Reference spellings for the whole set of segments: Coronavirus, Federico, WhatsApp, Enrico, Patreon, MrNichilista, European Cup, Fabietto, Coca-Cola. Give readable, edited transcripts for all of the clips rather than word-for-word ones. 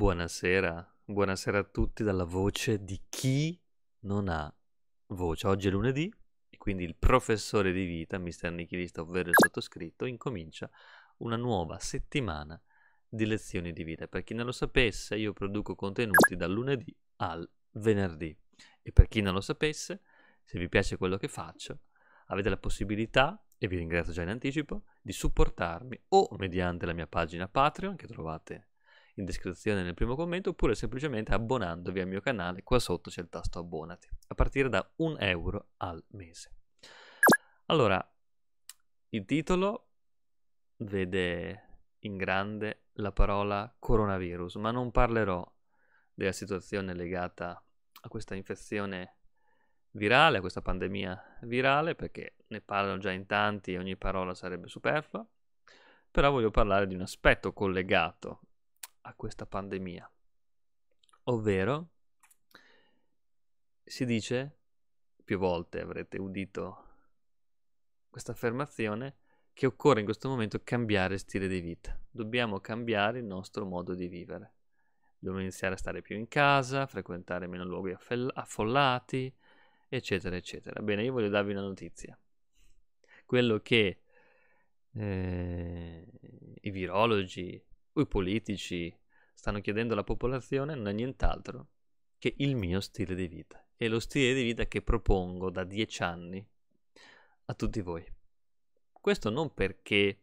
Buonasera, buonasera a tutti dalla voce di chi non ha voce. Oggi è lunedì e quindi il professore di vita, MrNichilista, ovvero il sottoscritto, incomincia una nuova settimana di lezioni di vita. Per chi non lo sapesse, io produco contenuti dal lunedì al venerdì. E per chi non lo sapesse, se vi piace quello che faccio, avete la possibilità, e vi ringrazio già in anticipo, di supportarmi o mediante la mia pagina Patreon, che trovate in descrizione nel primo commento, oppure semplicemente abbonandovi al mio canale. Qua sotto c'è il tasto abbonati, a partire da €1 al mese. Allora, il titolo vede in grande la parola coronavirus, ma non parlerò della situazione legata a questa infezione virale, a questa pandemia virale, perché ne parlano già in tanti e ogni parola sarebbe superflua. Però voglio parlare di un aspetto collegato a questa pandemia, ovvero si dice, più volte avrete udito questa affermazione, che occorre in questo momento cambiare stile di vita. Dobbiamo cambiare il nostro modo di vivere, dobbiamo iniziare a stare più in casa, frequentare meno luoghi affollati, eccetera eccetera. Bene, io voglio darvi una notizia. Quello che i virologi, i politici stanno chiedendo alla popolazione non è nient'altro che il mio stile di vita, e lo stile di vita che propongo da 10 anni a tutti voi. Questo non perché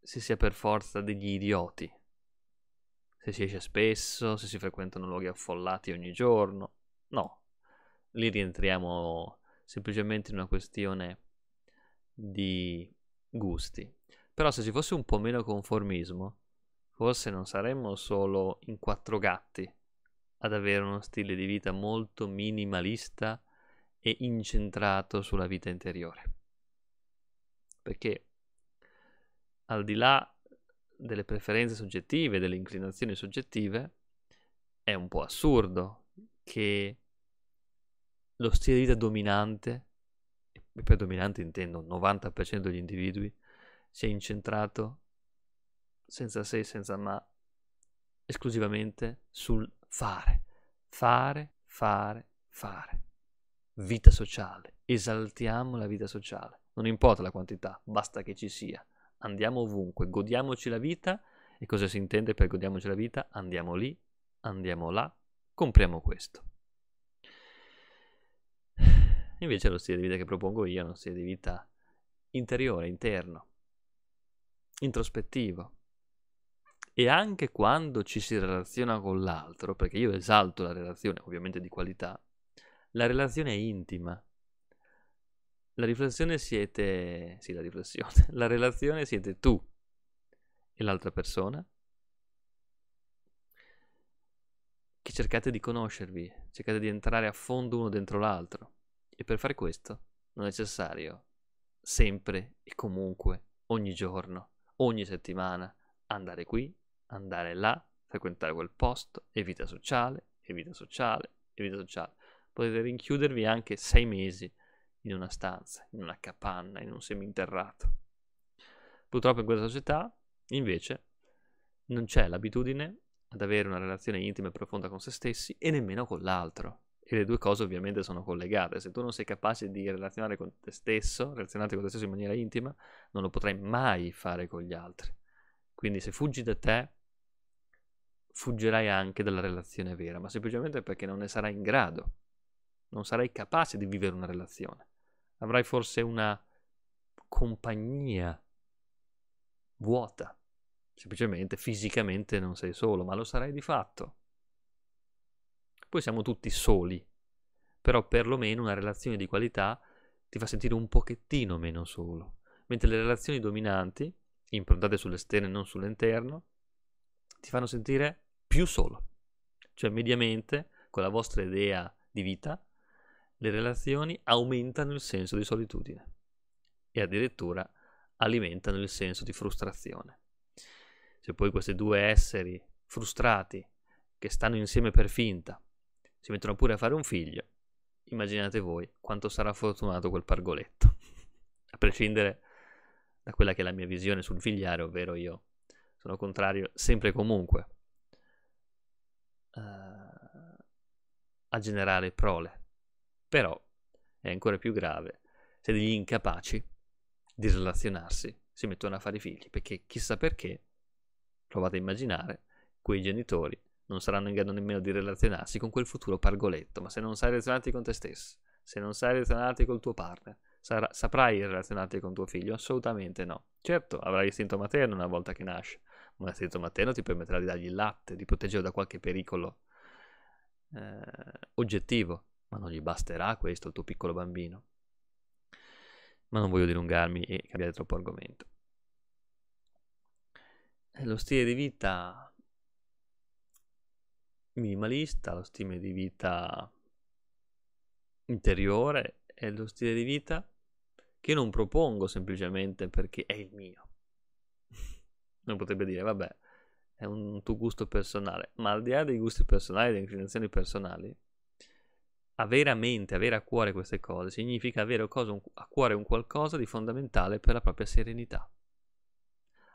si sia per forza degli idioti, se si esce spesso, se si frequentano luoghi affollati ogni giorno, no. Lì rientriamo semplicemente in una questione di gusti. Però se ci fosse un po' meno conformismo, forse non saremmo solo in 4 gatti ad avere uno stile di vita molto minimalista e incentrato sulla vita interiore. Perché al di là delle preferenze soggettive, delle inclinazioni soggettive, è un po' assurdo che lo stile di vita dominante, e per dominante intendo il 90% degli individui, si è incentrato, senza se, senza ma, esclusivamente sul fare. Fare, fare, fare. Vita sociale. Esaltiamo la vita sociale. Non importa la quantità, basta che ci sia. Andiamo ovunque, godiamoci la vita. E cosa si intende per godiamoci la vita? Andiamo lì, andiamo là, compriamo questo. Invece lo stile di vita che propongo io è uno stile di vita interiore, interno, introspettivo, e anche quando ci si relaziona con l'altro, perché io esalto la relazione, ovviamente di qualità, la relazione è intima, la relazione siete tu e l'altra persona, che cercate di conoscervi, cercate di entrare a fondo uno dentro l'altro, e per fare questo non è necessario sempre e comunque, ogni giorno, ogni settimana, andare qui, andare là, frequentare quel posto, e vita sociale, e vita sociale, e vita sociale. Potete rinchiudervi anche 6 mesi in una stanza, in una capanna, in un seminterrato. Purtroppo in questa società, invece, non c'è l'abitudine ad avere una relazione intima e profonda con se stessi e nemmeno con l'altro. E le due cose ovviamente sono collegate. Se tu non sei capace di relazionarti con te stesso in maniera intima, non lo potrai mai fare con gli altri. Quindi se fuggi da te, fuggirai anche dalla relazione vera, ma semplicemente perché non ne sarai in grado, non sarai capace di vivere una relazione. Avrai forse una compagnia vuota, semplicemente fisicamente non sei solo, ma lo sarai di fatto. Poi siamo tutti soli, però perlomeno una relazione di qualità ti fa sentire un pochettino meno solo, mentre le relazioni dominanti, improntate sull'esterno e non sull'interno, ti fanno sentire più solo. Cioè mediamente, con la vostra idea di vita, le relazioni aumentano il senso di solitudine e addirittura alimentano il senso di frustrazione. Se poi questi due esseri frustrati, che stanno insieme per finta, si mettono pure a fare un figlio, immaginate voi quanto sarà fortunato quel pargoletto. A prescindere da quella che è la mia visione sul figliare, ovvero io sono contrario sempre e comunque a generare prole. Però è ancora più grave se degli incapaci di relazionarsi si mettono a fare figli, perché chissà perché, provate a immaginare, quei genitori non saranno in grado nemmeno di relazionarsi con quel futuro pargoletto. Ma se non sai relazionarti con te stesso, se non sai relazionarti col tuo partner, saprai relazionarti con tuo figlio? Assolutamente no. Certo, avrai l'istinto materno una volta che nasce, ma l'istinto materno ti permetterà di dargli il latte, di proteggerlo da qualche pericolo oggettivo, ma non gli basterà questo al tuo piccolo bambino. Ma non voglio dilungarmi e cambiare troppo argomento. Lo stile di vita minimalista, lo stile di vita interiore è lo stile di vita che non propongo semplicemente perché è il mio. Non potrebbe dire, vabbè, è un tuo gusto personale, ma al di là dei gusti personali, delle inclinazioni personali, avere a cuore queste cose significa avere a cuore un qualcosa di fondamentale per la propria serenità.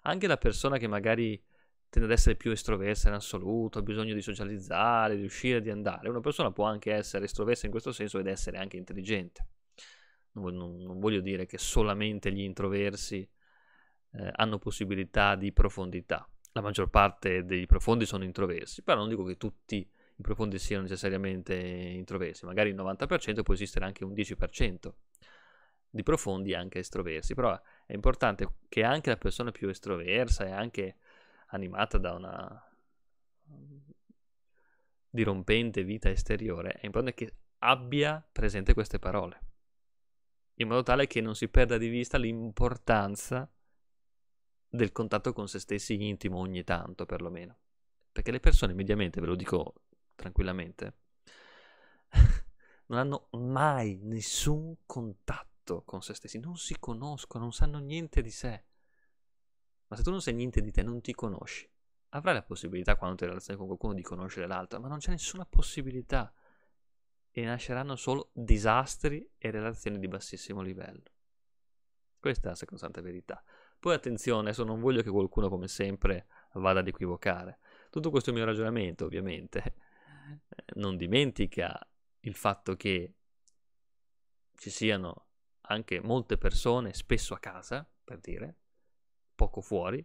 Anche la persona che magari tende ad essere più estroversa in assoluto, ha bisogno di socializzare, di uscire, di andare, una persona può anche essere estroversa in questo senso ed essere anche intelligente. Non voglio dire che solamente gli introversi hanno possibilità di profondità. La maggior parte dei profondi sono introversi, però non dico che tutti i profondi siano necessariamente introversi, magari il 90% può esistere anche un 10% di profondi anche estroversi, però è importante che anche la persona più estroversa e anche animata da una dirompente vita esteriore, è importante che abbia presente queste parole, in modo tale che non si perda di vista l'importanza del contatto con se stessi intimo ogni tanto perlomeno, perché le persone mediamente, ve lo dico tranquillamente, non hanno mai nessun contatto con se stessi, non si conoscono, non sanno niente di sé. Ma se tu non sai niente di te, non ti conosci. Avrai la possibilità, quando ti relazioni con qualcuno, di conoscere l'altro, ma non c'è nessuna possibilità e nasceranno solo disastri e relazioni di bassissimo livello. Questa è la sacrosanta verità. Poi attenzione, adesso non voglio che qualcuno, come sempre, vada ad equivocare. Tutto questo mio ragionamento, ovviamente, non dimentica il fatto che ci siano anche molte persone, spesso a casa, per dire, poco fuori,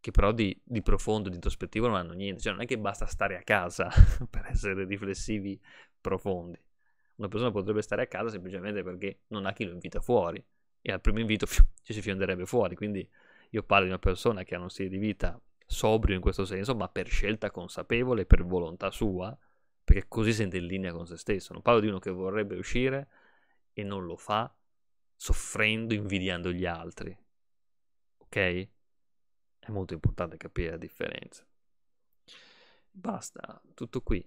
che però di profondo, di introspettivo non hanno niente. Cioè non è che basta stare a casa per essere riflessivi profondi. Una persona potrebbe stare a casa semplicemente perché non ha chi lo invita fuori e al primo invito ci si fionderebbe fuori. Quindi io parlo di una persona che ha uno stile di vita sobrio in questo senso, ma per scelta consapevole, per volontà sua, perché così sente in linea con se stesso. Non parlo di uno che vorrebbe uscire e non lo fa, soffrendo, invidiando gli altri. Ok? È molto importante capire la differenza. Basta, tutto qui.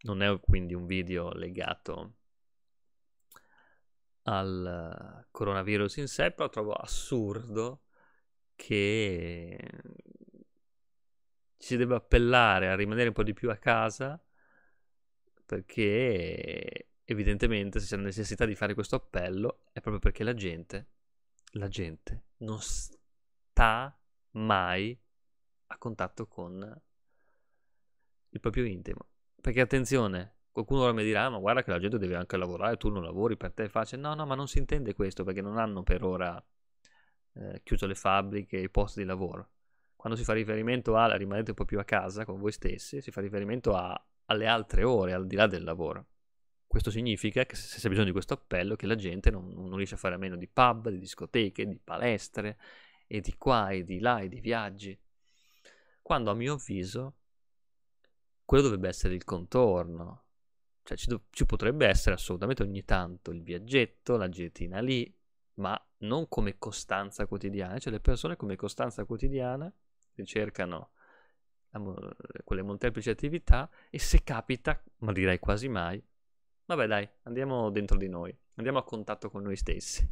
Non è quindi un video legato al coronavirus in sé, però trovo assurdo che ci si debba appellare a rimanere un po' di più a casa, perché evidentemente se c'è la necessità di fare questo appello è proprio perché la gente non sta mai a contatto con il proprio intimo. Perché attenzione, qualcuno ora mi dirà, ma guarda che la gente deve anche lavorare, tu non lavori, per te è facile. No, ma non si intende questo, perché non hanno per ora chiuso le fabbriche, i posti di lavoro. Quando si fa riferimento a rimanete un po' più a casa con voi stessi, si fa riferimento alle altre ore, al di là del lavoro. Questo significa che se c'è bisogno di questo appello, che la gente non riesce a fare a meno di pub, di discoteche, di palestre, e di qua e di là e di viaggi, quando a mio avviso quello dovrebbe essere il contorno. Cioè ci potrebbe essere assolutamente ogni tanto il viaggetto, la giratina lì, ma non come costanza quotidiana. Cioè le persone come costanza quotidiana ricercano quelle molteplici attività e se capita, ma direi quasi mai, vabbè dai, andiamo dentro di noi, andiamo a contatto con noi stessi.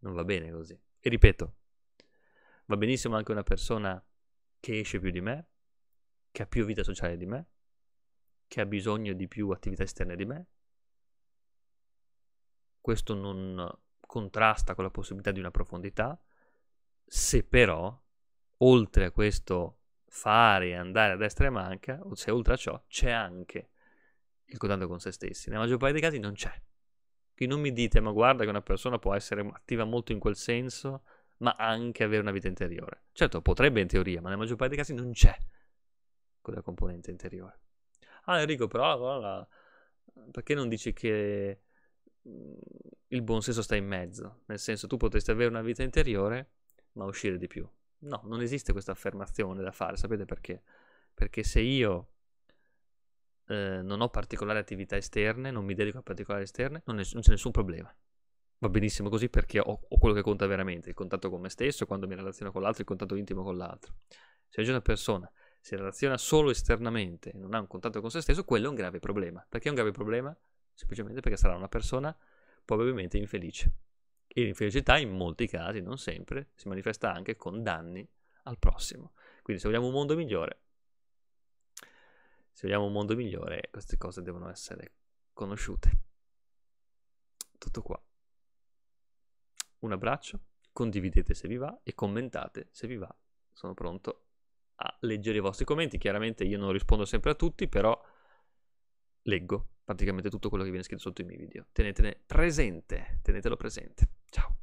Non va bene così. E ripeto, va benissimo anche una persona che esce più di me, che ha più vita sociale di me, che ha bisogno di più attività esterne di me. Questo non contrasta con la possibilità di una profondità, se però, oltre a questo fare e andare a destra e manca, o se oltre a ciò c'è anche il contatto con se stessi. Nella maggior parte dei casi non c'è. Quindi non mi dite, ma guarda che una persona può essere attiva molto in quel senso, ma anche avere una vita interiore. Certo, potrebbe in teoria, ma nella maggior parte dei casi non c'è quella componente interiore. Ah, Enrico, però perché non dici che il buon senso sta in mezzo? Nel senso, tu potresti avere una vita interiore, ma uscire di più. No, non esiste questa affermazione da fare, sapete perché? Perché se io non ho particolari attività esterne, non mi dedico a particolari esterne, non c'è nessun problema. Va benissimo così, perché ho quello che conta veramente, il contatto con me stesso, quando mi relaziono con l'altro, il contatto intimo con l'altro. Se oggi una persona si relaziona solo esternamente e non ha un contatto con se stesso, quello è un grave problema. Perché è un grave problema? Semplicemente perché sarà una persona probabilmente infelice. E l'infelicità in molti casi, non sempre, si manifesta anche con danni al prossimo. Quindi se vogliamo un mondo migliore, se vogliamo un mondo migliore, queste cose devono essere conosciute. Tutto qua. Un abbraccio, condividete se vi va e commentate se vi va. Sono pronto a leggere i vostri commenti. Chiaramente io non rispondo sempre a tutti, però leggo praticamente tutto quello che viene scritto sotto i miei video. Tenetene presente, tenetelo presente. Ciao!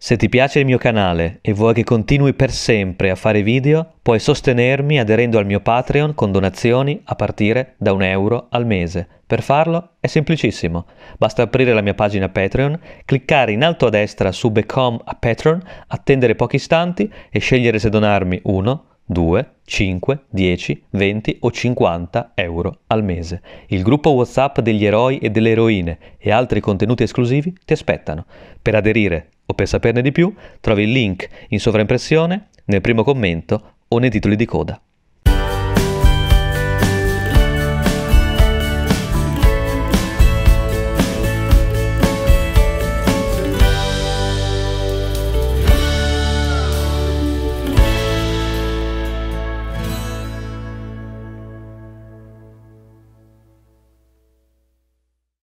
Se ti piace il mio canale e vuoi che continui per sempre a fare video, puoi sostenermi aderendo al mio Patreon con donazioni a partire da €1 al mese. Per farlo è semplicissimo. Basta aprire la mia pagina Patreon, cliccare in alto a destra su Become a Patron, attendere pochi istanti e scegliere se donarmi 1, 2, 5, 10, 20 o 50 euro al mese. Il gruppo WhatsApp degli eroi e delle eroine e altri contenuti esclusivi ti aspettano. Per aderire o per saperne di più, trovi il link in sovraimpressione, nel primo commento o nei titoli di coda.